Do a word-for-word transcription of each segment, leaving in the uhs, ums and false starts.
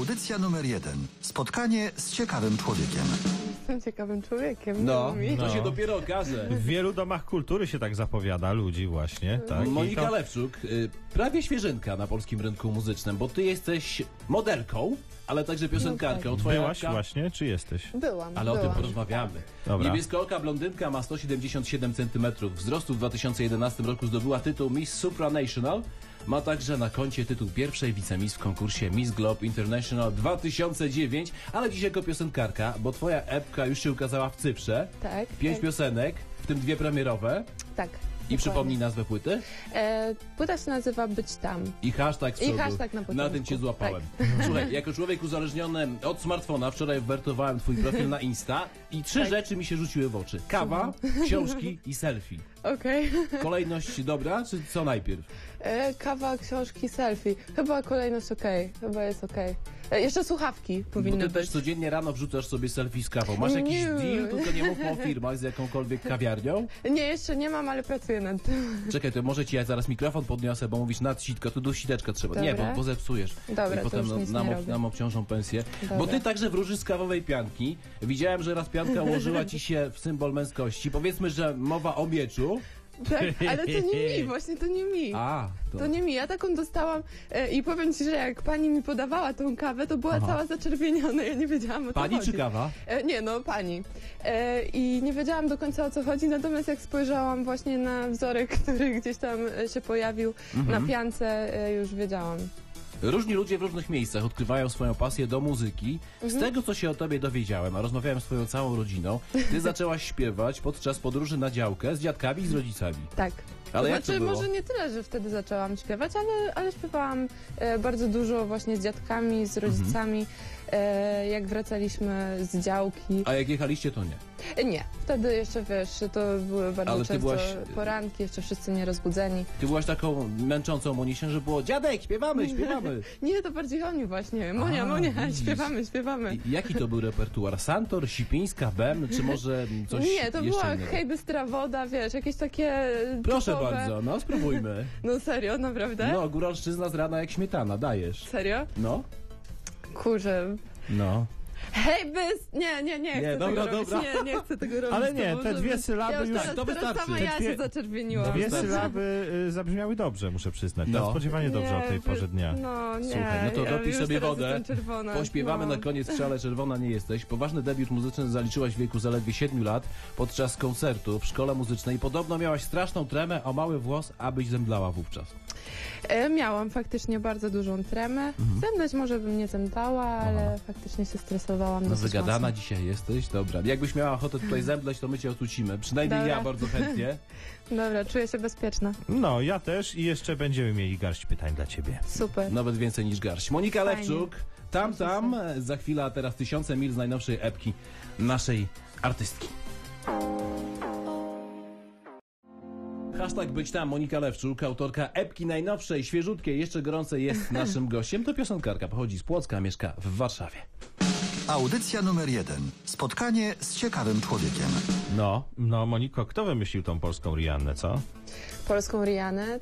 Audycja numer jeden. Spotkanie z ciekawym człowiekiem. Jestem ciekawym człowiekiem. No, no. To się dopiero okaże. W wielu domach kultury się tak zapowiada ludzi właśnie. Tak? Monika to... Lewczuk, prawie świeżynka na polskim rynku muzycznym, bo ty jesteś modelką, ale także piosenkarką. Twoja Byłaś oka... właśnie, czy jesteś? Byłam. Ale byłam. O tym porozmawiamy. Dobra. Niebieskooka blondynka ma sto siedemdziesiąt siedem centymetrów wzrostu. W dwa tysiące jedenastym roku zdobyła tytuł Miss Supranational. Ma także na koncie tytuł pierwszej wicemiss w konkursie Miss Globe International dwa tysiące dziewięć, ale dziś jako piosenkarka, bo twoja epka już się ukazała w Cyprze. Tak. Pięć tak. piosenek, w tym dwie premierowe. Tak. I przypomnij nazwę płyty? E, płyta się nazywa Być Tam. I hashtag w przodu. I hashtag na początku. Na tym cię złapałem. Tak. Słuchaj, jako człowiek uzależniony od smartfona, wczoraj wertowałem twój profil na Insta i trzy tak. rzeczy mi się rzuciły w oczy. Kawa, książki i selfie. Okej. Okay. Kolejność dobra, czy co najpierw? E, kawa, książki, selfie. Chyba kolejność okej. Okay. Chyba jest okej. Okay. Jeszcze słuchawki powinny Bo ty być. Też codziennie rano wrzucasz sobie selfie z kawą. Masz jakiś nie. deal, tylko nie mów o firmach z jakąkolwiek kawiarnią? Nie, jeszcze nie mam, ale pracuję. Czekaj, to może ci ja zaraz mikrofon podniosę, bo mówisz nad sitko, tu do siteczka trzeba. Dobra. Nie, bo, bo zepsujesz. Dobra, I potem nam, nam, ob, nam obciążą pensję. Dobra. Bo ty także wróżysz z kawowej pianki. Widziałem, że raz pianka ułożyła ci się w symbol męskości. Powiedzmy, że mowa o mieczu. Tak, ale to nie mi, właśnie to nie mi. A, to... to nie mi. Ja taką dostałam e, i powiem ci, że jak pani mi podawała tą kawę, to była Aha. cała zaczerwieniona, ja nie wiedziałam o pani co chodzi. Pani czy kawa? E, nie, no pani. E, I nie wiedziałam do końca o co chodzi, natomiast jak spojrzałam właśnie na wzorek, który gdzieś tam się pojawił mhm. na piance, e, już wiedziałam. Różni ludzie w różnych miejscach odkrywają swoją pasję do muzyki. Mhm. Z tego, co się o tobie dowiedziałem, a rozmawiałem z twoją całą rodziną, ty zaczęłaś śpiewać podczas podróży na działkę z dziadkami i z rodzicami. Tak. Ale to jak znaczy, to było? Może nie tyle, że wtedy zaczęłam śpiewać, ale, ale śpiewałam e, bardzo dużo właśnie z dziadkami, z rodzicami, mhm. e, jak wracaliśmy z działki. A jak jechaliście, to nie? E, nie. Wtedy jeszcze, wiesz, to były bardzo ale często byłaś... poranki, jeszcze wszyscy nierozbudzeni. Ty byłaś taką męczącą Monisię, że było dziadek, śpiewamy, śpiewamy. Nie, to bardziej o mnie właśnie. Monia, A, Monia, widzisz. śpiewamy, śpiewamy. I, jaki to był repertuar? Santor, Sipińska, Bem, czy może coś Nie, to była hej, bystra woda, wiesz, jakieś takie... Proszę typowe... bardzo, no spróbujmy. No serio, naprawdę? No, góralszczyzna z rana jak śmietana, dajesz. Serio? No. Kurze. No. Hej, bys... Nie, nie, nie chcę nie, tego dobra, robić. Dobra. Nie, nie chcę tego robić. Ale nie, te dwie sylaby ja już... Teraz, tak, to wystarczy. Sama ja się zaczerwieniłam. Dwie sylaby y, zabrzmiały dobrze, muszę przyznać. No. Spodziewanie dobrze o tej porze dnia. No, nie. Słuchaj, no to ja robisz sobie wodę. Pośpiewamy no. na koniec, wcale czerwona nie jesteś. Poważny debiut muzyczny zaliczyłaś w wieku zaledwie siedmiu lat podczas koncertu w szkole muzycznej. Podobno miałaś straszną tremę o mały włos, abyś zemdlała wówczas. E, miałam faktycznie bardzo dużą tremę. Mhm. Zemdlać może bym nie zemdlała, ale Aha. faktycznie się stresowałam. No wygadana mocno. Dzisiaj jesteś, dobra. Jakbyś miała ochotę tutaj zemdleć, to my cię otucimy. Przynajmniej dobra. Ja bardzo chętnie. Dobra, czuję się bezpieczna. No, ja też i jeszcze będziemy mieli garść pytań dla ciebie. Super. Nawet więcej niż garść. Monika Fajnie. Lewczuk, tam, tam, za chwilę, a teraz tysiące mil z najnowszej epki naszej artystki. Hashtag Być Tam, Monika Lewczuk, autorka epki najnowszej, świeżutkiej, jeszcze gorącej jest naszym gościem. To piosenkarka, pochodzi z Płocka, mieszka w Warszawie. Audycja numer jeden. Spotkanie z ciekawym człowiekiem. No, no Moniko, kto wymyślił tą polską Rihannę, co? Polską Rihannę?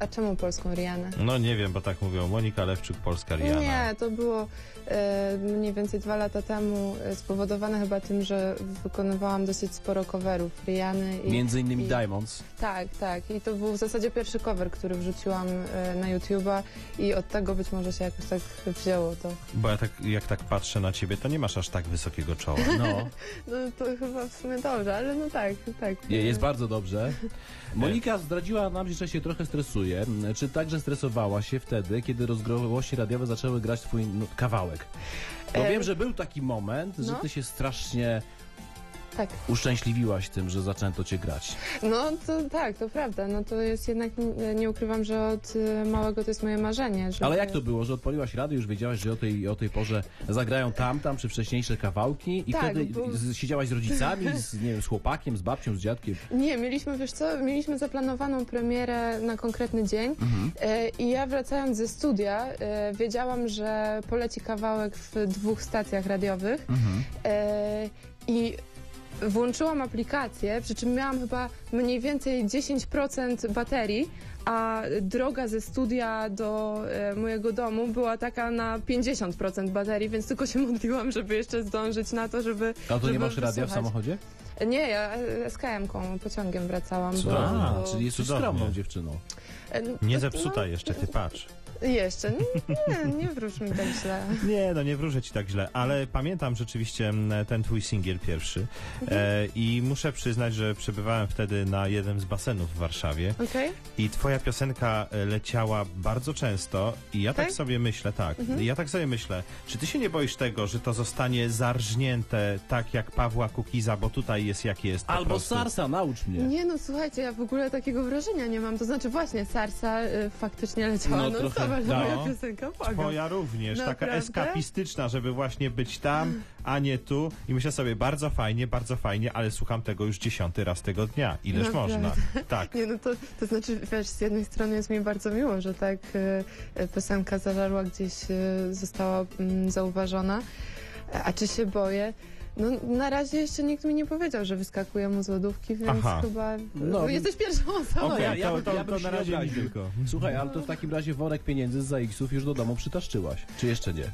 A czemu polską Rihannę? No nie wiem, bo tak mówią Monika Lewczuk, polska Rihanna. Nie, to było e, mniej więcej dwa lata temu e, spowodowane chyba tym, że wykonywałam dosyć sporo coverów Rihanny. I, Między innymi i, Diamonds. Tak, tak. I to był w zasadzie pierwszy cover, który wrzuciłam e, na YouTube'a i od tego być może się jakoś tak wzięło to. Bo ja tak, jak tak patrzę na ciebie, to nie masz aż tak wysokiego czoła. No, no to chyba w sumie dobrze, ale no tak, tak. Nie, jest bardzo dobrze. Monika zdradziła nam, że się trochę stresuje. Czy także stresowała się wtedy, kiedy rozgłośni radiowe zaczęły grać twój no, kawałek? Bo e... wiem, że był taki moment, no. że ty się strasznie tak. uszczęśliwiłaś tym, że zaczęto cię grać. No to tak, to prawda. No to jest jednak, nie ukrywam, że od małego to jest moje marzenie. Żeby... Ale jak to było, że odpaliłaś radio, już wiedziałaś, że o tej, o tej porze zagrają tam, tam, czy wcześniejsze kawałki i tak, wtedy bo... siedziałaś z rodzicami, z, nie wiem, z chłopakiem, z babcią, z dziadkiem? Nie, mieliśmy, wiesz co, mieliśmy zaplanowaną premierę na konkretny dzień mhm. i ja wracając ze studia wiedziałam, że poleci kawałek w dwóch stacjach radiowych mhm. i włączyłam aplikację, przy czym miałam chyba mniej więcej dziesięć procent baterii, a droga ze studia do mojego domu była taka na pięćdziesiąt procent baterii, więc tylko się modliłam, żeby jeszcze zdążyć na to, żeby... A to nie masz radia w samochodzie? Nie, ja z ka emką, pociągiem wracałam. Co? Bo, a, bo... czyli jesteś skromną dziewczyną. Nie zepsuta no, jeszcze, ty patrz. Jeszcze. Nie, nie wróż mi tak źle. Nie, no nie wróżę ci tak źle, ale pamiętam rzeczywiście ten twój singiel pierwszy e, i muszę przyznać, że przebywałem wtedy na jednym z basenów w Warszawie okay. i twoja piosenka leciała bardzo często i ja tak, tak sobie myślę, tak, mhm. ja tak sobie myślę, czy ty się nie boisz tego, że to zostanie zarżnięte tak jak Pawła Kukiza, bo tutaj jest jak jest. Albo Sarsa, naucz mnie. Nie, no słuchajcie, ja w ogóle takiego wrażenia nie mam, to znaczy właśnie Sarsa y, faktycznie leciała no, non-stop. No, moja piosenka, twoja również, naprawdę? Taka eskapistyczna, żeby właśnie być tam, a nie tu. I myślę sobie, bardzo fajnie, bardzo fajnie, ale słucham tego już dziesiąty raz tego dnia. Ileż naprawdę można. Tak. Nie, no to, to znaczy, wiesz, z jednej strony jest mi bardzo miło, że tak y, piosenka zażarła gdzieś, y, została y, zauważona. A czy się boję? No, na razie jeszcze nikt mi nie powiedział, że wyskakuje mu z lodówki, więc Aha. chyba... No, no, jesteś pierwszą osobą. Okay, ja, ja, to, to, ja to na razie nie tylko. Słuchaj, ale to w takim razie worek pieniędzy z zaiksów już do domu przytaszczyłaś. Czy jeszcze nie?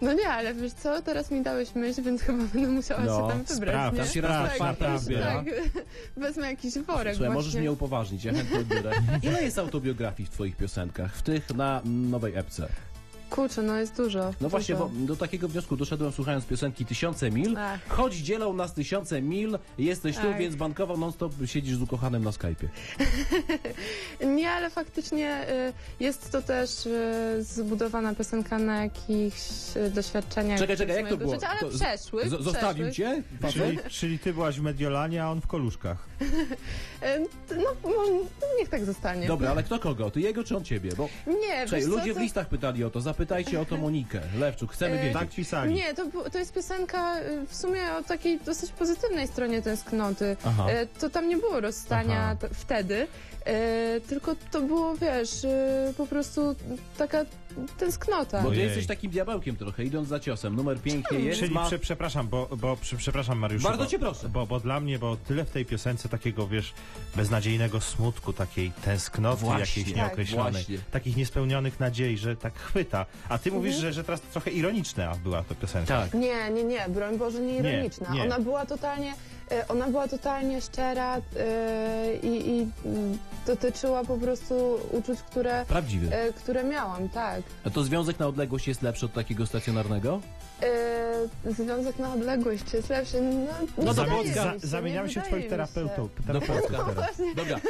No nie, ale wiesz co, teraz mi dałeś myśl, więc chyba będę musiała no, się tam wybrać. No, sprawdź, naprawdę. Tak, wezmę jakiś worek. Słuchaj, możesz mnie upoważnić, ja chętnie odbiorę. Ile jest autobiografii w twoich piosenkach, w tych na nowej epce? Kurczę, no jest dużo. No dużo. Właśnie, bo do takiego wniosku doszedłem słuchając piosenki Tysiące Mil. Ach. Choć dzielą nas tysiące mil, jesteś Ach. tu, więc bankowo non-stop siedzisz z ukochanym na Skype'ie. Nie, ale faktycznie jest to też zbudowana piosenka na jakichś doświadczeniach. Czekaj, czekaj, jak to było? Życia, ale to przeszły, przeszły. Zostawił cię? Czyli, czyli ty byłaś w Mediolanie, a on w Koluszkach. No, niech tak zostanie. Dobra, ale kto kogo? Ty jego czy on ciebie? Bo... Nie, Czekaj, ludzie co, to... w listach pytali o to, pytajcie o to Monikę Lewczuk, chcemy wiedzieć. Tak pisali. Nie, to, to jest piosenka w sumie o takiej dosyć pozytywnej stronie tęsknoty. Aha. To tam nie było rozstania t- wtedy, e, tylko to było, wiesz, e, po prostu taka tęsknota. Bo ty jesteś takim diabełkiem trochę, idąc za ciosem. Numer pięknie jest. Czyli ma... prze, przepraszam, bo, bo prze, przepraszam Mariuszu. Bardzo bo, cię proszę. Bo, bo dla mnie, bo tyle w tej piosence takiego, wiesz, beznadziejnego smutku, takiej tęsknoty właśnie, jakiejś nieokreślonej. Właśnie. Takich niespełnionych nadziei, że tak chwyta. A ty mówisz, mhm. że, że teraz trochę ironiczna była to piosenka. Tak. Nie, nie, nie, broń Boże, nie ironiczna. Nie, nie. Ona była totalnie... Ona była totalnie szczera yy, i, i dotyczyła po prostu uczuć, które, yy, które miałam, tak. A to związek na odległość jest lepszy od takiego stacjonarnego? Yy, związek na odległość jest lepszy. No, no do Płocka. Zamieniamy się w twoich terapeutów. Do Płocka no, teraz. Dobra.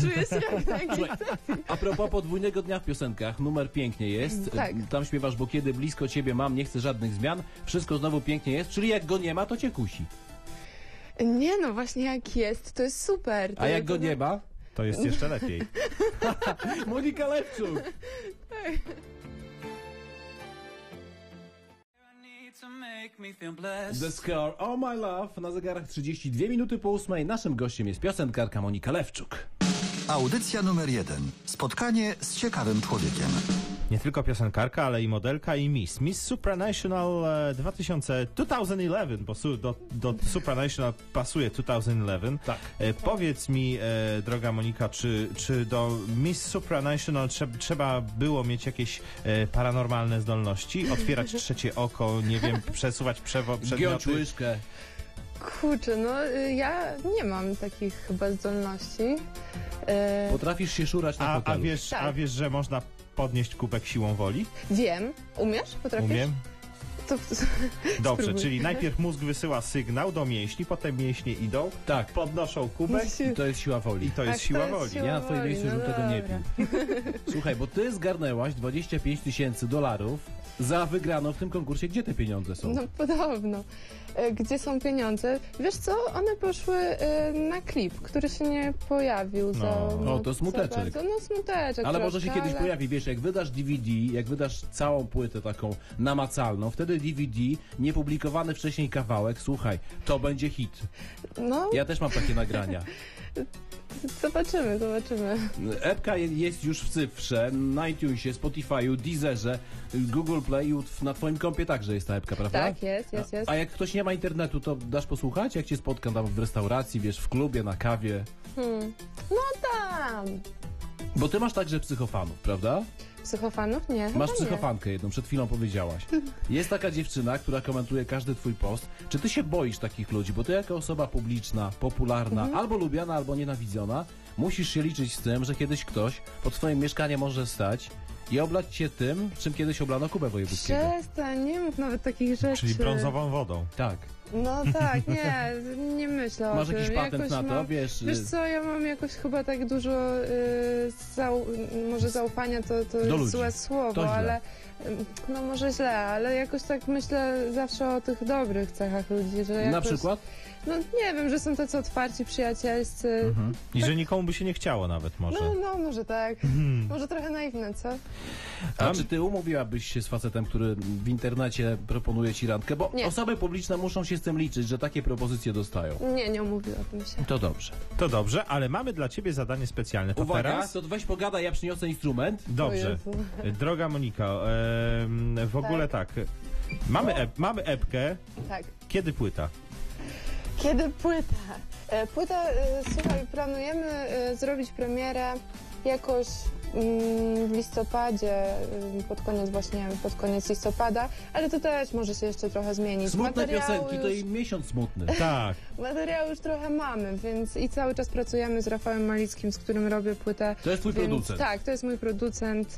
Czuję się jak na jakiejś sesji. A propos podwójnego dnia w piosenkach, numer pięknie jest. Tak. Tam śpiewasz, bo kiedy blisko ciebie mam, nie chcę żadnych zmian, wszystko znowu pięknie jest, czyli jak go nie ma, to cię kusi. Nie no, właśnie jak jest, to jest super. To A jak go nie ma, to jest jeszcze lepiej. Monika Lewczuk. The Scar, Oh My Love, na zegarach trzydzieści dwie minuty po ósmej. Naszym gościem jest piosenkarka Monika Lewczuk. Audycja numer jeden. Spotkanie z ciekawym człowiekiem. Nie tylko piosenkarka, ale i modelka i Miss. Miss Supranational dwa tysiące jedenaście, bo su, do, do Supranational pasuje dwa tysiące jedenaście. Tak. E, powiedz mi, e, droga Monika, czy, czy do Miss Supranational trze, trzeba było mieć jakieś e, paranormalne zdolności? Otwierać trzecie oko, nie wiem, przesuwać przewo, przedmioty? Giąć łyżkę. Kurczę, no ja nie mam takich chyba zdolności. E... Potrafisz się szurać na a, a wiesz, tak. A wiesz, że można... podnieść kubek siłą woli? Wiem. Umiesz? Potrafisz? Umiem. To... Dobrze, spróbuj. Czyli najpierw mózg wysyła sygnał do mięśni, potem mięśnie idą, tak, podnoszą kubek i to jest siła woli. I to jest tak, siła to jest woli. Siła ja na twoim miejscu no bym tego nie pił. Słuchaj, bo ty zgarnęłaś dwadzieścia pięć tysięcy dolarów za wygraną w tym konkursie. Gdzie te pieniądze są? No podobno. Gdzie są pieniądze? Wiesz co? One poszły na klip, który się nie pojawił. Za, no. no to smuteczek. Za no smuteczek. Ale może się ale... kiedyś pojawi. Wiesz, jak wydasz D V D, jak wydasz całą płytę taką namacalną, wtedy D V D, niepublikowany wcześniej kawałek, słuchaj, to będzie hit. No. Ja też mam takie nagrania. Zobaczymy, zobaczymy. Epka jest już w cyfrze, na iTunesie, Spotify'u, Deezerze, Google Play, na twoim kompie także jest ta epka, prawda? Tak, jest, jest, jest. A, a jak ktoś nie ma internetu, to dasz posłuchać? Jak cię spotkam tam w restauracji, wiesz, w klubie, na kawie? Hmm. No tam! Bo ty masz także psychofanów, prawda? Psychofanów? Nie. Masz psychofankę jedną, przed chwilą powiedziałaś. Jest taka dziewczyna, która komentuje każdy twój post. Czy ty się boisz takich ludzi? Bo ty jako osoba publiczna, popularna, mhm. albo lubiana, albo nienawidzona, musisz się liczyć z tym, że kiedyś ktoś pod twoim mieszkaniem może stać i oblać cię tym, czym kiedyś oblano Kubę Wojewódzkiego. Przestań, nie mów nawet takich rzeczy. Czyli brązową wodą. Tak. No tak, nie, nie myślę o Masz tym. Masz jakiś patent jakoś na to, mam, wiesz? Wiesz co, ja mam jakoś chyba tak dużo, y, zau, może zaufania to, to jest ludzi. Złe słowo, to ale no może źle, ale jakoś tak myślę zawsze o tych dobrych cechach ludzi. Że jakoś, na przykład? No nie wiem, że są tacy otwarci, przyjacielscy. Mhm. I tak, że nikomu by się nie chciało nawet może. No, no może tak. Mhm. Może trochę naiwne, co? A Tam... czy ty umówiłabyś się z facetem, który w internecie proponuje ci randkę? Bo nie. osoby publiczne muszą się z tym liczyć, że takie propozycje dostają. Nie, nie umówiłabym się. To dobrze. To dobrze, ale mamy dla ciebie zadanie specjalne. To Uwaga, teraz... to weź pogadaj, ja przyniosę instrument. Dobrze. Droga Moniko, e, w ogóle tak. tak. Mamy, ep, mamy epkę. Tak. Kiedy płyta? Kiedy płyta? E, płyta, e, słuchaj, planujemy e, zrobić premierę jakoś w listopadzie, pod koniec właśnie, pod koniec listopada, ale to też może się jeszcze trochę zmienić. Smutne materiały piosenki, już... to i miesiąc smutny. Tak. Materiały już trochę mamy, więc i cały czas pracujemy z Rafałem Malickim, z którym robię płytę. To jest twój więc, producent. Tak, to jest mój producent.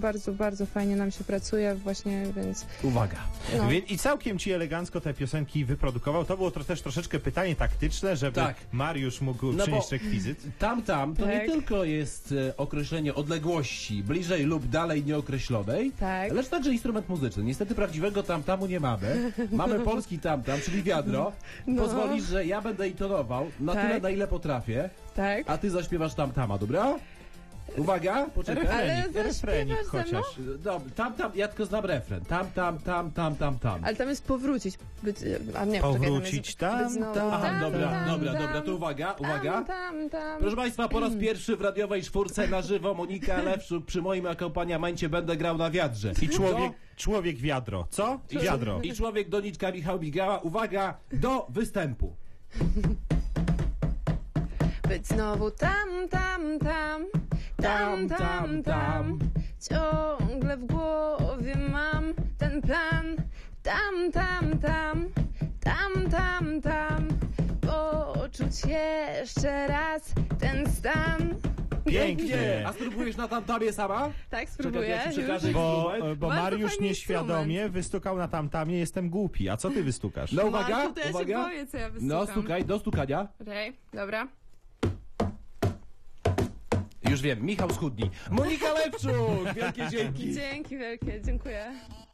Bardzo, bardzo fajnie nam się pracuje właśnie, więc... Uwaga. No. I całkiem ci elegancko te piosenki wyprodukował. To było też troszeczkę pytanie taktyczne, żeby tak. Mariusz mógł no przynieść rekwizyt. Tam, tam, to tak. nie tylko jest okres określenie odległości bliżej lub dalej nieokreślonej, tak. lecz także instrument muzyczny. Niestety prawdziwego tam-tamu nie mamy. Mamy polski tam-tam, czyli wiadro. No. Pozwolisz, że ja będę intonował na tak. tyle, na ile potrafię, tak. a ty zaśpiewasz tam-tama, dobra? Uwaga, poczekaj. Refrenik, refrenik chociaż. Dobry, tam, tam, ja tylko znam refren. Tam, tam, tam, tam, tam, tam. Ale tam jest powrócić. Być, a nie, powrócić tam, tam, tam, tam, tam. Dobra, tam, dobra, tam, dobra, to uwaga, tam, uwaga. Tam, tam. Proszę Państwa, po raz pierwszy w radiowej czwórce na żywo Monika Lewczuk przy moim akompaniamencie będę grał na wiadrze. I człowiek, do... człowiek wiadro, co? I wiadro. I człowiek doniczka Michał Migała. Uwaga, do występu. Być znowu tam, tam, tam. Tam, tam, tam. Ciągle w głowie mam ten plan. Tam, tam, tam. Tam, tam, tam. Poczuć jeszcze raz ten stan. Pięknie! A spróbujesz na tamtamie sama? Tak, spróbuję. Czekaj, ja bo bo Mariusz nieświadomie wystukał na tamtamie. Jestem głupi. A co ty wystukasz? No uwaga, no, tutaj uwaga. Ja się boję, co ja wystukam. No stukaj, do stukania. Okej, okay, dobra. Już wiem, Michał Schudni. Monika Lewczuk! Wielkie dzięki! Dzięki wielkie, dziękuję.